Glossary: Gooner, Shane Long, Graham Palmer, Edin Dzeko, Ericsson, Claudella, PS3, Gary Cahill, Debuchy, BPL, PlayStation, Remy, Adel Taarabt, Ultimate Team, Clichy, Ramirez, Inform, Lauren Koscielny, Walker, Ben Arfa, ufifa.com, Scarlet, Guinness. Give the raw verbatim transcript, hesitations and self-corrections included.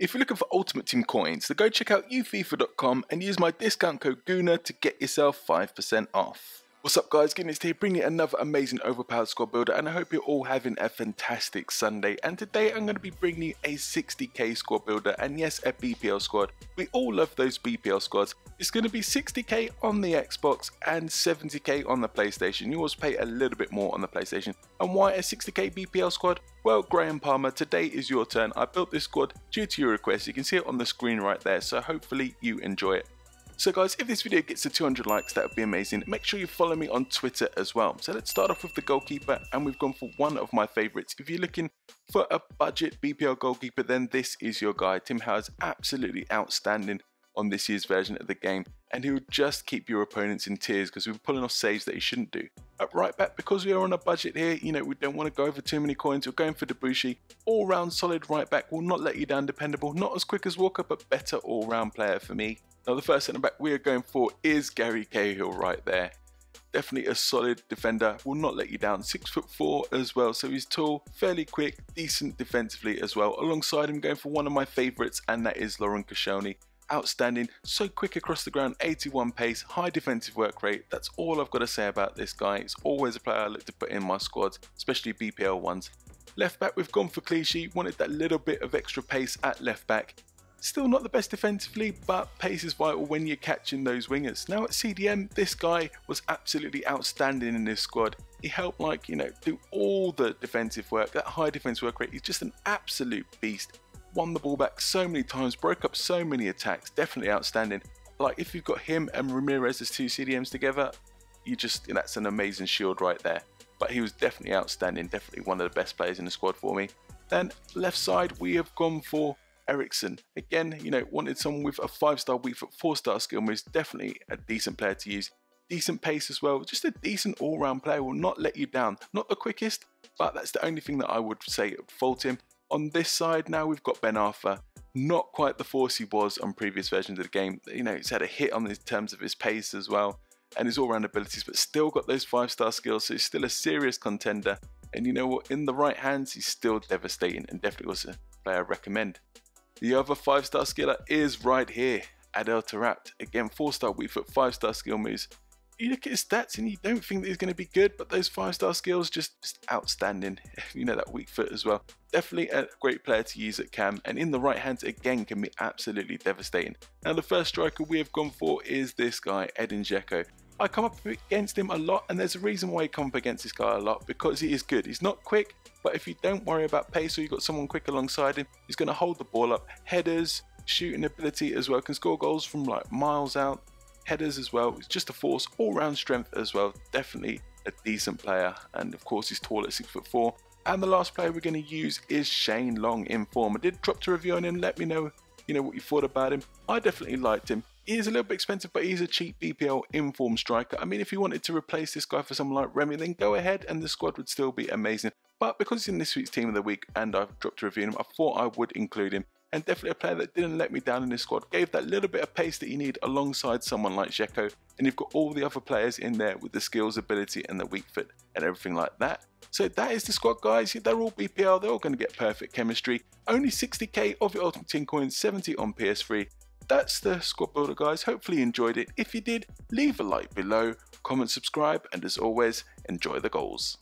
If you're looking for Ultimate Team coins, then go check out u FIFA dot com and use my discount code Gooner to get yourself five percent off. What's up guys, Guinness here, bringing another amazing overpowered squad builder, and I hope you're all having a fantastic Sunday. And today I'm going to be bringing you a sixty K squad builder, and yes, a B P L squad. We all love those B P L squads. It's going to be sixty K on the Xbox and seventy K on the PlayStation. You always pay a little bit more on the PlayStation. And why a sixty K B P L squad? Well, Graham Palmer, today is your turn. I built this squad due to your request. You can see it on the screen right there, so hopefully you enjoy it. So guys, if this video gets to two hundred likes, that would be amazing. Make sure you follow me on Twitter as well. So let's start off with the goalkeeper, and we've gone for one of my favorites. If you're looking for a budget B P L goalkeeper, then this is your guy. Tim Howard's absolutely outstanding on this year's version of the game, and he'll just keep your opponents in tears because we're pulling off saves that he shouldn't do. At right back, because we are on a budget here, you know, we don't want to go over too many coins. We're going for Debuchy. All round solid right back, will not let you down, dependable, not as quick as Walker, but better all round player for me. Now the first centre back we are going for is Gary Cahill right there. Definitely a solid defender, will not let you down. six foot four as well, so he's tall, fairly quick, decent defensively as well. Alongside him, going for one of my favourites, and that is Lauren Koscielny. Outstanding, so quick across the ground, eighty-one pace, high defensive work rate. That's all I've got to say about this guy. It's always a player I look to put in my squads, especially B P L ones. Left back, we've gone for Clichy, wanted that little bit of extra pace at left back. Still not the best defensively, but pace is vital when you're catching those wingers. Now at C D M, this guy was absolutely outstanding in this squad. He helped, like, you know, do all the defensive work, that high defensive work rate. He's just an absolute beast. Won the ball back so many times, broke up so many attacks. Definitely outstanding. Like, if you've got him and Ramirez as two C D Ms together, you just, that's an amazing shield right there. But he was definitely outstanding, definitely one of the best players in the squad for me. Then left side, we have gone for Ericsson. Again, you know, wanted someone with a five star weak foot, four star skill moves, definitely a decent player to use. Decent pace as well, just a decent all-round player, will not let you down. Not the quickest, but that's the only thing that I would say fault him. On this side now, we've got Ben Arfa. Not quite the force he was on previous versions of the game. You know, he's had a hit on in terms of his pace as well, and his all-round abilities, but still got those five star skills, so he's still a serious contender. And you know what, in the right hands, he's still devastating, and definitely was a player I recommend. The other five star skiller is right here, Adel Taarabt. Again, four star weak foot, five star skill moves. You look at his stats and you don't think that he's going to be good, but those five star skills, just, just outstanding. You know, that weak foot as well. Definitely a great player to use at cam, and in the right hands, again, can be absolutely devastating. Now, the first striker we have gone for is this guy, Edin Dzeko. I come up against him a lot, and there's a reason why you come up against this guy a lot, because he is good. He's not quick, but if you don't worry about pace, or you've got someone quick alongside him, he's going to hold the ball up. Headers, shooting ability as well, can score goals from like miles out. Headers as well, it's just a force, all-round strength as well. Definitely a decent player, and of course he's tall at six foot four. And the last player we're going to use is Shane Long in form. I did drop to review on him, let me know, you know, what you thought about him. I definitely liked him. He is a little bit expensive, but he's a cheap B P L inform striker. I mean, if you wanted to replace this guy for someone like Remy, then go ahead and the squad would still be amazing. But because he's in this week's team of the week and I've dropped a review on him, I thought I would include him. And definitely a player that didn't let me down in this squad. Gave that little bit of pace that you need alongside someone like Dzeko. And you've got all the other players in there with the skills, ability and the weak foot and everything like that. So that is the squad, guys. They're all B P L. They're all going to get perfect chemistry. Only sixty K of your Ultimate Team coins, seventy on P S three. That's the squad builder, guys. Hopefully you enjoyed it. If you did, leave a like below, comment, subscribe, and as always, enjoy the goals.